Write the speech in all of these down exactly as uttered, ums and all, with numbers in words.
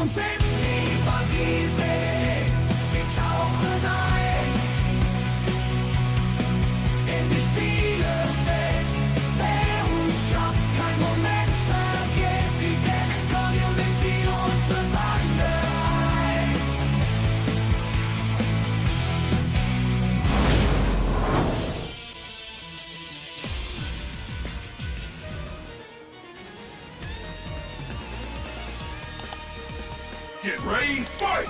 und finden über die See. Wir tauchen ein in die stille Welt. PeRu schafft kein Moment vergeht. Die Deckung unity unsere Bande eint. Get ready, fight! Get ready, fight!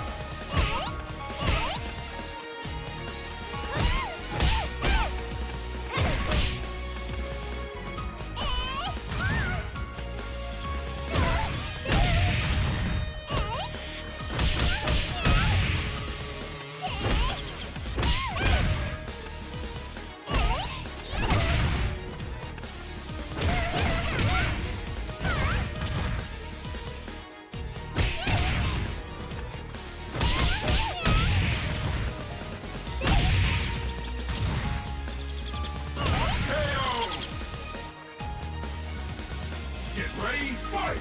Get ready, fight!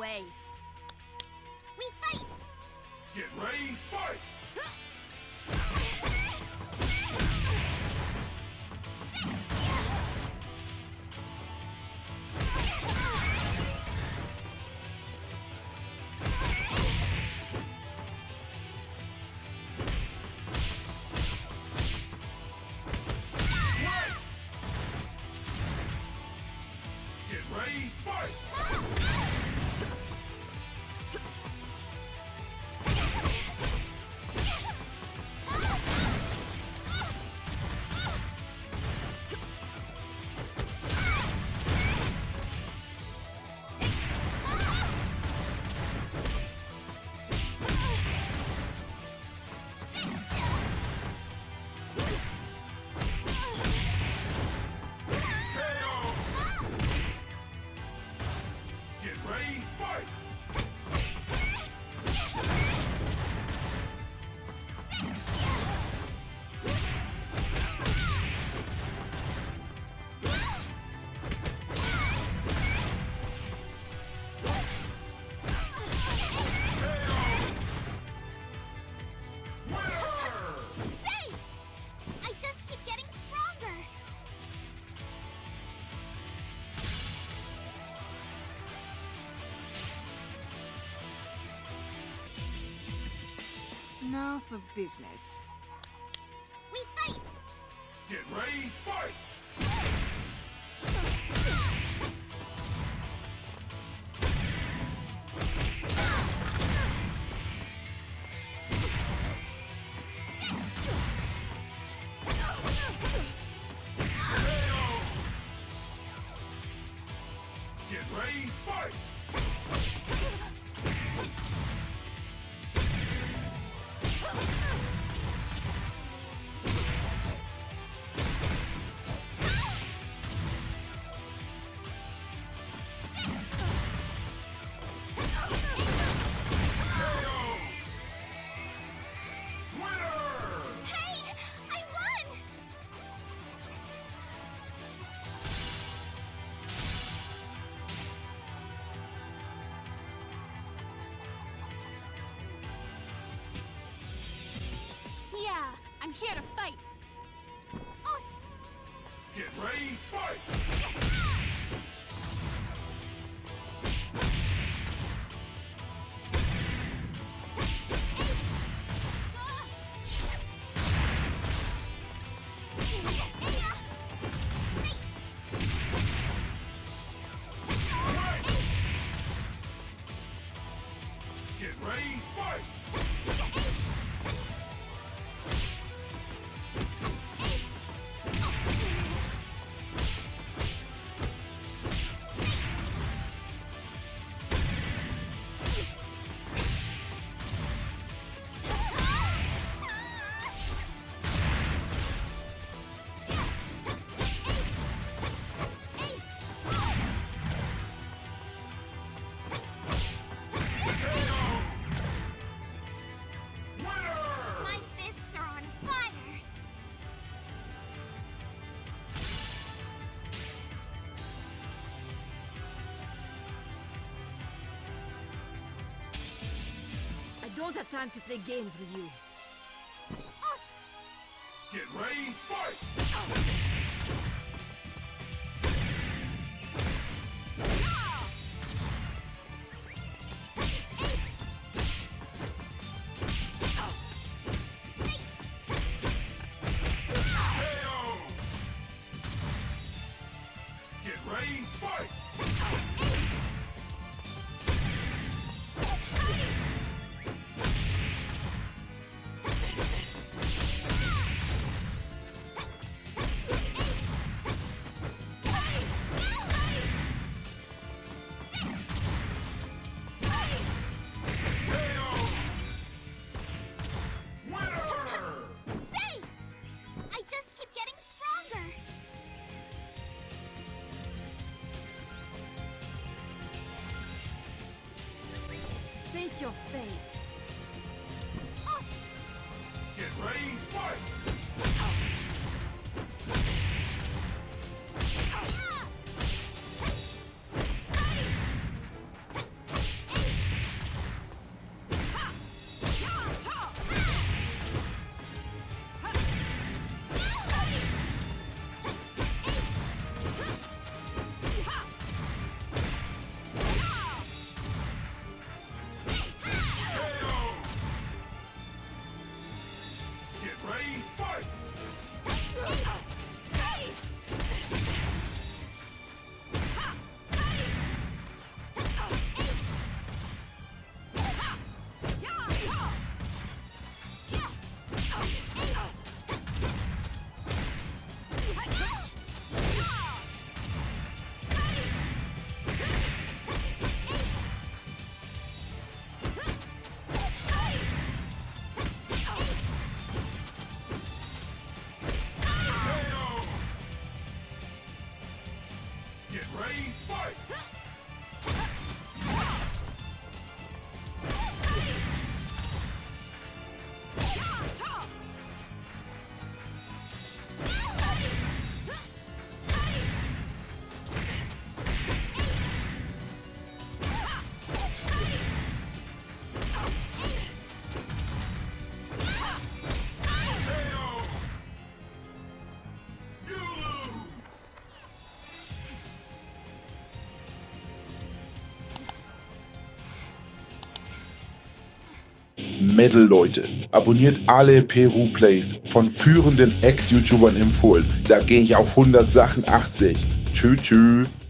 Way. We fight! Get ready, fight! Get ready, fight! Enough of business. We fight! Get ready, fight! Get ready, fight! I'm here to fight. Get ready, fight! Get ready, fight! I don't have time to play games with you. Us! Get ready, fight! Oh. Face your fate. Us! Get ready, fight! Oh. Get ready, fight! Metal-Leute, abonniert alle PeRuPlays, von führenden Ex-YouTubern empfohlen. Da gehe ich auf hundert Sachen achtzig. Tschüss, tschüss.